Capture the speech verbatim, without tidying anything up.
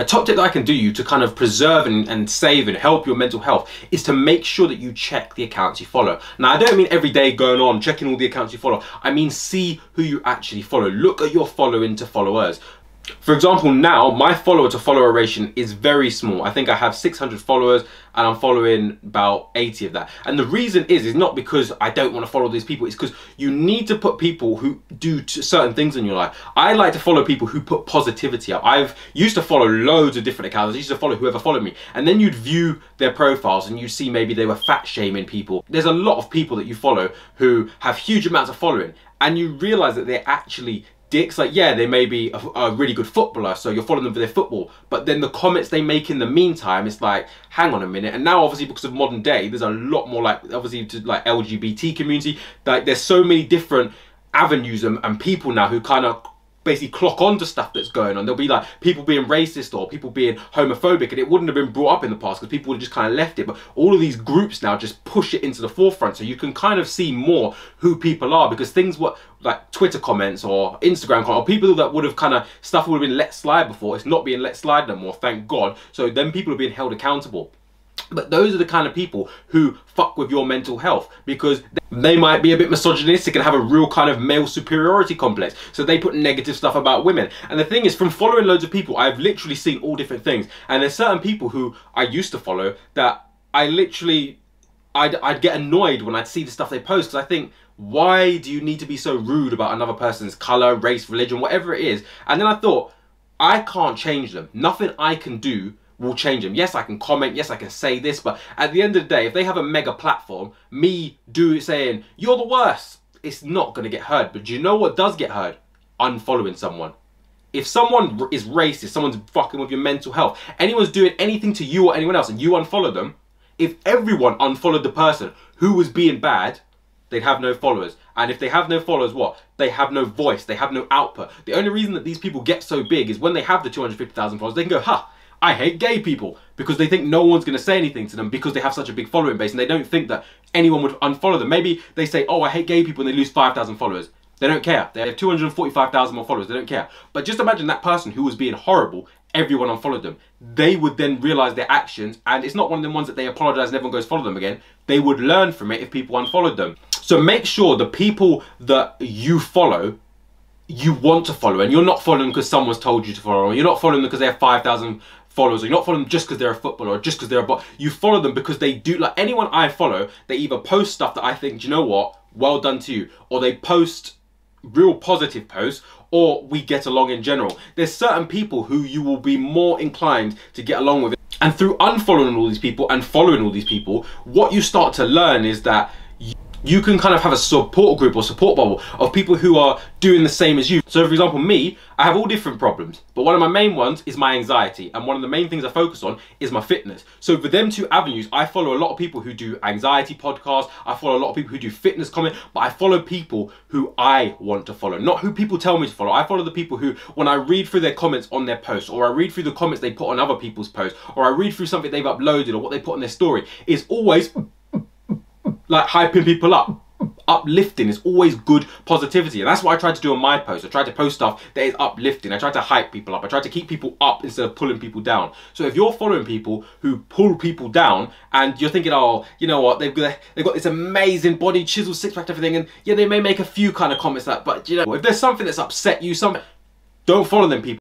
A top tip that I can do you to kind of preserve and, and save and help your mental health is to make sure that you check the accounts you follow. Now, I don't mean every day going on, checking all the accounts you follow. I mean, see who you actually follow. Look at your following to followers. For example, now my follower to follower ratio is very small. I think I have six hundred followers and I'm following about eighty of that. And the reason is, is not because I don't want to follow these people. It's because you need to put people who do certain things in your life. I like to follow people who put positivity up. I've used to follow loads of different accounts. I used to follow whoever followed me. And then you'd view their profiles and you'd see maybe they were fat shaming people. There's a lot of people that you follow who have huge amounts of following and you realize that they're actually dicks. Like, yeah, they may be a, a really good footballer, so you're following them for their football, but then the comments they make in the meantime, it's like, hang on a minute. And now obviously because of modern day, there's a lot more, like, obviously to like L G B T community, like there's so many different avenues and, and people now who kind of basically clock on to stuff that's going on. There'll be like people being racist or people being homophobic, and it wouldn't have been brought up in the past because people would have just kind of left it, but all of these groups now just push it into the forefront, so you can kind of see more who people are, because things what like Twitter comments or Instagram comments or people that would have kind of stuff would have been let slide before, it's not being let slide no more, thank God. So then people are being held accountable. But those are the kind of people who fuck with your mental health, because they might be a bit misogynistic and have a real kind of male superiority complex. So they put negative stuff about women. And the thing is, from following loads of people, I've literally seen all different things. And there's certain people who I used to follow that I literally, I'd, I'd get annoyed when I'd see the stuff they post, because I think, why do you need to be so rude about another person's colour, race, religion, whatever it is? And then I thought, I can't change them. Nothing I can do will change them. Yes, I can comment, yes, I can say this, but at the end of the day, if they have a mega platform, me do saying, you're the worst, it's not gonna get heard. But do you know what does get heard? Unfollowing someone. If someone is racist, someone's fucking with your mental health, anyone's doing anything to you or anyone else and you unfollow them, if everyone unfollowed the person who was being bad, they'd have no followers. And if they have no followers, what? They have no voice, they have no output. The only reason that these people get so big is when they have the two hundred fifty thousand followers, they can go, ha, I hate gay people, because they think no one's going to say anything to them because they have such a big following base and they don't think that anyone would unfollow them. Maybe they say, oh, I hate gay people, and they lose five thousand followers. They don't care. They have two hundred forty-five thousand more followers. They don't care. But just imagine that person who was being horrible, everyone unfollowed them. They would then realise their actions, and it's not one of the ones that they apologise and everyone goes follow them again. They would learn from it if people unfollowed them. So make sure the people that you follow, you want to follow, and you're not following because someone's told you to follow, or you're not following because they have five thousand followers, or you're not following them just because they're a footballer or just because they're a bot. You follow them because they do, like anyone I follow, they either post stuff that I think, do you know what, well done to you, or they post real positive posts, or we get along in general. There's certain people who you will be more inclined to get along with. And through unfollowing all these people and following all these people, what you start to learn is that you can kind of have a support group or support bubble of people who are doing the same as you. So for example, me, I have all different problems, but one of my main ones is my anxiety, and one of the main things I focus on is my fitness. So for them two avenues, I follow a lot of people who do anxiety podcasts, I follow a lot of people who do fitness comment, but I follow people who I want to follow, not who people tell me to follow. I follow the people who, when I read through their comments on their posts, or I read through the comments they put on other people's posts, or I read through something they've uploaded or what they put on their story, is always like hyping people up, uplifting. Is always good positivity, and that's what I try to do on my post. I try to post stuff that is uplifting. I try to hype people up. I try to keep people up instead of pulling people down. So if you're following people who pull people down, and you're thinking, oh, you know what, they've got they've got this amazing body, chiseled six pack, everything, and yeah, they may make a few kind of comments like, but you know, if there's something that's upset you, some don't follow them people.